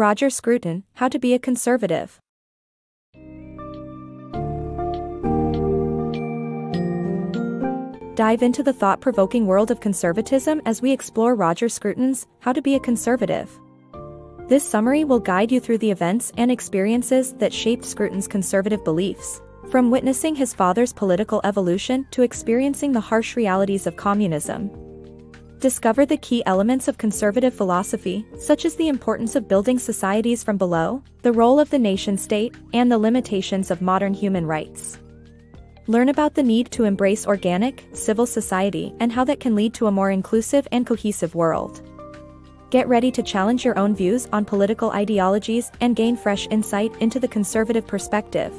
Roger Scruton, How to Be a Conservative. Dive into the thought-provoking world of conservatism as we explore Roger Scruton's How to Be a Conservative. This summary will guide you through the events and experiences that shaped Scruton's conservative beliefs, from witnessing his father's political evolution to experiencing the harsh realities of communism. Discover the key elements of conservative philosophy, such as the importance of building societies from below, the role of the nation-state, and the limitations of modern human rights. Learn about the need to embrace organic, civil society and how that can lead to a more inclusive and cohesive world. Get ready to challenge your own views on political ideologies and gain fresh insight into the conservative perspective.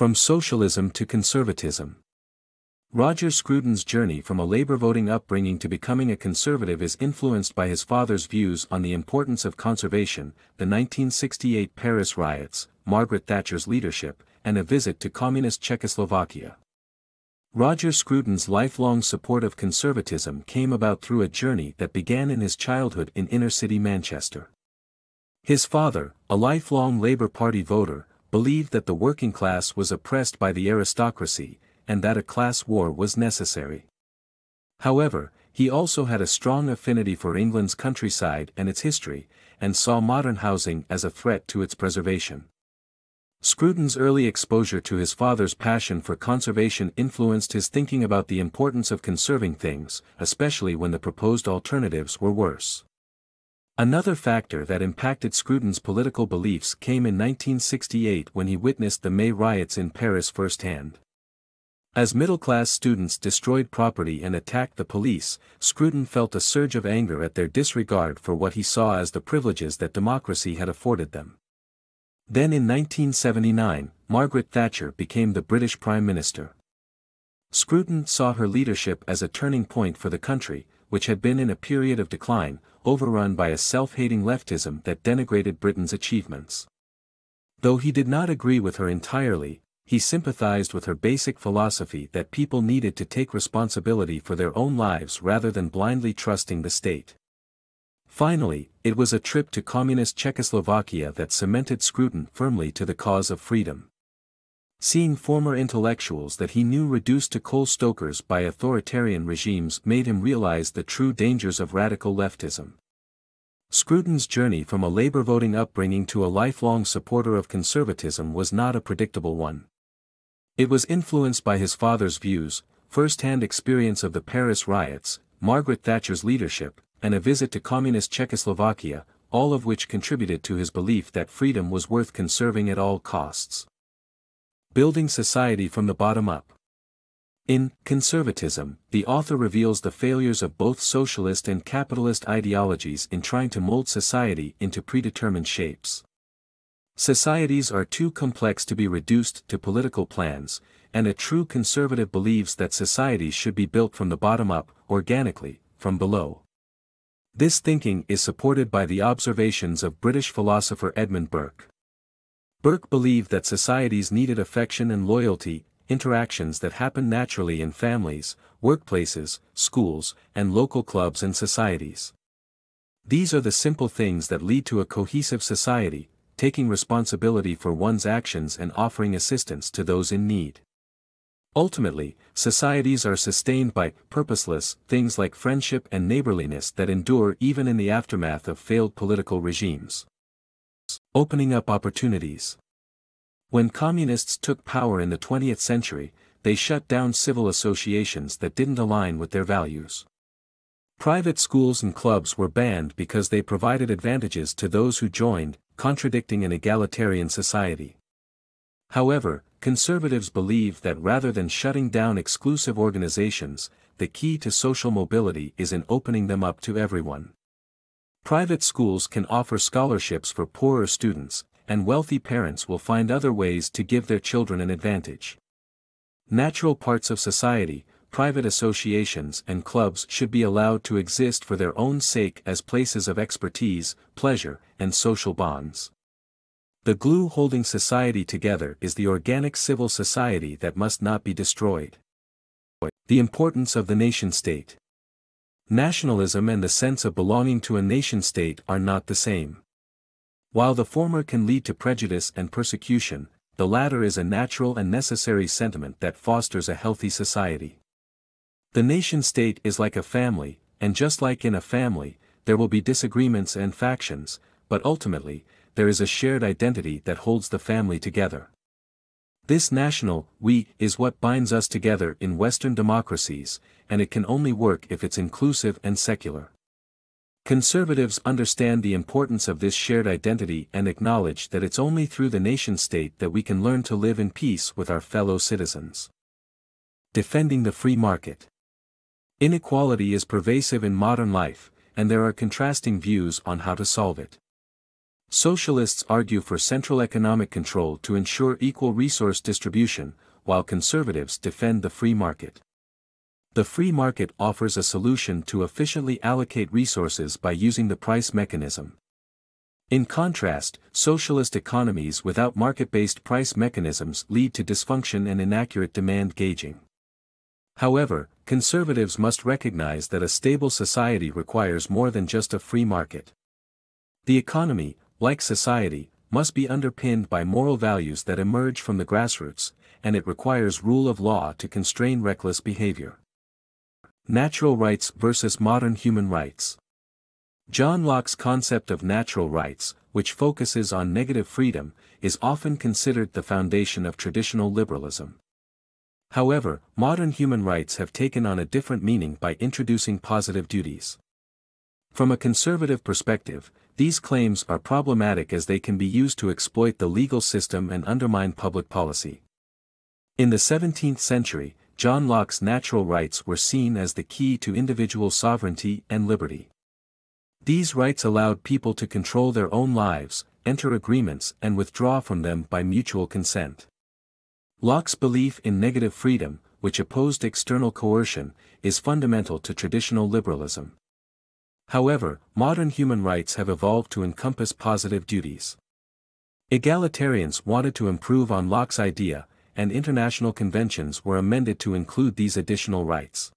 From Socialism to Conservatism. Roger Scruton's journey from a labor-voting upbringing to becoming a conservative is influenced by his father's views on the importance of conservation, the 1968 Paris riots, Margaret Thatcher's leadership, and a visit to communist Czechoslovakia. Roger Scruton's lifelong support of conservatism came about through a journey that began in his childhood in inner-city Manchester. His father, a lifelong Labour Party voter, believed that the working class was oppressed by the aristocracy, and that a class war was necessary. However, he also had a strong affinity for England's countryside and its history, and saw modern housing as a threat to its preservation. Scruton's early exposure to his father's passion for conservation influenced his thinking about the importance of conserving things, especially when the proposed alternatives were worse. Another factor that impacted Scruton's political beliefs came in 1968 when he witnessed the May riots in Paris firsthand. As middle-class students destroyed property and attacked the police, Scruton felt a surge of anger at their disregard for what he saw as the privileges that democracy had afforded them. Then in 1979, Margaret Thatcher became the British Prime Minister. Scruton saw her leadership as a turning point for the country, which had been in a period of decline, overrun by a self-hating leftism that denigrated Britain's achievements. Though he did not agree with her entirely, he sympathized with her basic philosophy that people needed to take responsibility for their own lives rather than blindly trusting the state. Finally, it was a trip to communist Czechoslovakia that cemented Scruton firmly to the cause of freedom. Seeing former intellectuals that he knew reduced to coal stokers by authoritarian regimes made him realize the true dangers of radical leftism. Scruton's journey from a labor-voting upbringing to a lifelong supporter of conservatism was not a predictable one. It was influenced by his father's views, first-hand experience of the Paris riots, Margaret Thatcher's leadership, and a visit to communist Czechoslovakia, all of which contributed to his belief that freedom was worth conserving at all costs. Building society from the bottom up. In Conservatism, the author reveals the failures of both socialist and capitalist ideologies in trying to mold society into predetermined shapes. Societies are too complex to be reduced to political plans, and a true conservative believes that society should be built from the bottom up, organically, from below. This thinking is supported by the observations of British philosopher Edmund Burke. Burke believed that societies needed affection and loyalty, interactions that happen naturally in families, workplaces, schools, and local clubs and societies. These are the simple things that lead to a cohesive society, taking responsibility for one's actions and offering assistance to those in need. Ultimately, societies are sustained by purposeless things like friendship and neighborliness that endure even in the aftermath of failed political regimes. Opening up opportunities. When communists took power in the 20th century, they shut down civil associations that didn't align with their values. Private schools and clubs were banned because they provided advantages to those who joined, contradicting an egalitarian society. However, conservatives believe that rather than shutting down exclusive organizations, the key to social mobility is in opening them up to everyone. Private schools can offer scholarships for poorer students, and wealthy parents will find other ways to give their children an advantage. Natural parts of society, private associations and clubs should be allowed to exist for their own sake as places of expertise, pleasure, and social bonds. The glue holding society together is the organic civil society that must not be destroyed. The importance of the nation-state. nationalism and the sense of belonging to a nation-state are not the same. While the former can lead to prejudice and persecution, the latter is a natural and necessary sentiment that fosters a healthy society. The nation-state is like a family, and just like in a family, there will be disagreements and factions, but ultimately, there is a shared identity that holds the family together. This national "we" is what binds us together in Western democracies, and it can only work if it's inclusive and secular. Conservatives understand the importance of this shared identity and acknowledge that it's only through the nation-state that we can learn to live in peace with our fellow citizens. Defending the free market. Inequality is pervasive in modern life, and there are contrasting views on how to solve it. Socialists argue for central economic control to ensure equal resource distribution, while conservatives defend the free market. The free market offers a solution to efficiently allocate resources by using the price mechanism. In contrast, socialist economies without market-based price mechanisms lead to dysfunction and inaccurate demand gauging. However, conservatives must recognize that a stable society requires more than just a free market. The economy, like society, must be underpinned by moral values that emerge from the grassroots, and it requires rule of law to constrain reckless behavior. Natural rights versus modern human rights. John Locke's concept of natural rights, which focuses on negative freedom, is often considered the foundation of traditional liberalism. However, modern human rights have taken on a different meaning by introducing positive duties. From a conservative perspective, these claims are problematic as they can be used to exploit the legal system and undermine public policy. In the 17th century, John Locke's natural rights were seen as the key to individual sovereignty and liberty. These rights allowed people to control their own lives, enter agreements and withdraw from them by mutual consent. Locke's belief in negative freedom, which opposed external coercion, is fundamental to traditional liberalism. However, modern human rights have evolved to encompass positive duties. Egalitarians wanted to improve on Locke's idea, and international conventions were amended to include these additional rights.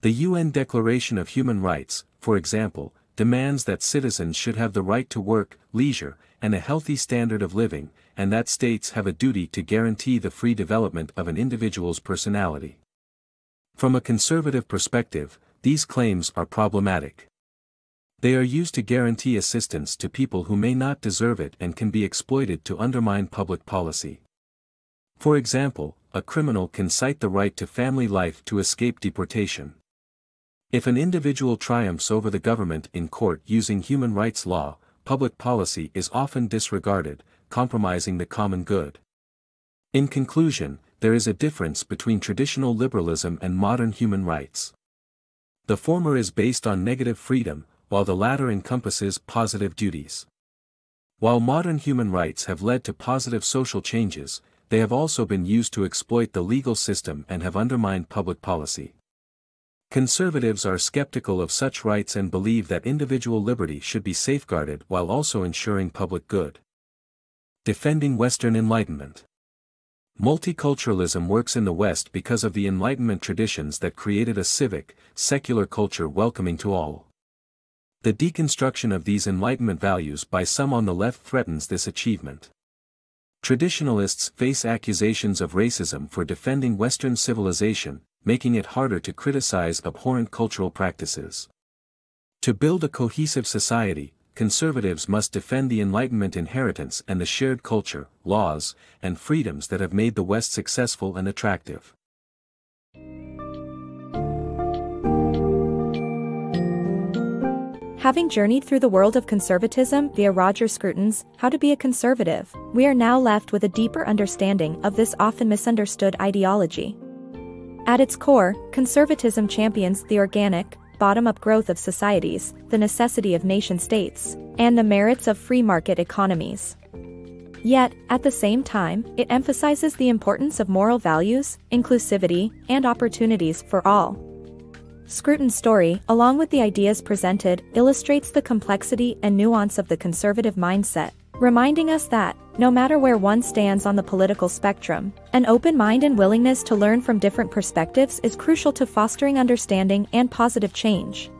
The UN Declaration of Human Rights, for example, demands that citizens should have the right to work, leisure, and a healthy standard of living, and that states have a duty to guarantee the free development of an individual's personality. From a conservative perspective, these claims are problematic. They are used to guarantee assistance to people who may not deserve it and can be exploited to undermine public policy. For example, a criminal can cite the right to family life to escape deportation. If an individual triumphs over the government in court using human rights law, public policy is often disregarded, compromising the common good. In conclusion, there is a difference between traditional liberalism and modern human rights. The former is based on negative freedom, while the latter encompasses positive duties. While modern human rights have led to positive social changes, they have also been used to exploit the legal system and have undermined public policy. Conservatives are skeptical of such rights and believe that individual liberty should be safeguarded while also ensuring public good. Defending Western Enlightenment. Multiculturalism works in the West because of the Enlightenment traditions that created a civic, secular culture welcoming to all. The deconstruction of these Enlightenment values by some on the left threatens this achievement. Traditionalists face accusations of racism for defending Western civilization, making it harder to criticize abhorrent cultural practices. To build a cohesive society, conservatives must defend the Enlightenment inheritance and the shared culture, laws, and freedoms that have made the West successful and attractive. Having journeyed through the world of conservatism via Roger Scruton's How to Be a Conservative, we are now left with a deeper understanding of this often misunderstood ideology. At its core, conservatism champions the organic, bottom-up growth of societies, the necessity of nation-states, and the merits of free market economies. Yet, at the same time, it emphasizes the importance of moral values, inclusivity, and opportunities for all. Scruton's story, along with the ideas presented, illustrates the complexity and nuance of the conservative mindset, reminding us that, no matter where one stands on the political spectrum, an open mind and willingness to learn from different perspectives is crucial to fostering understanding and positive change.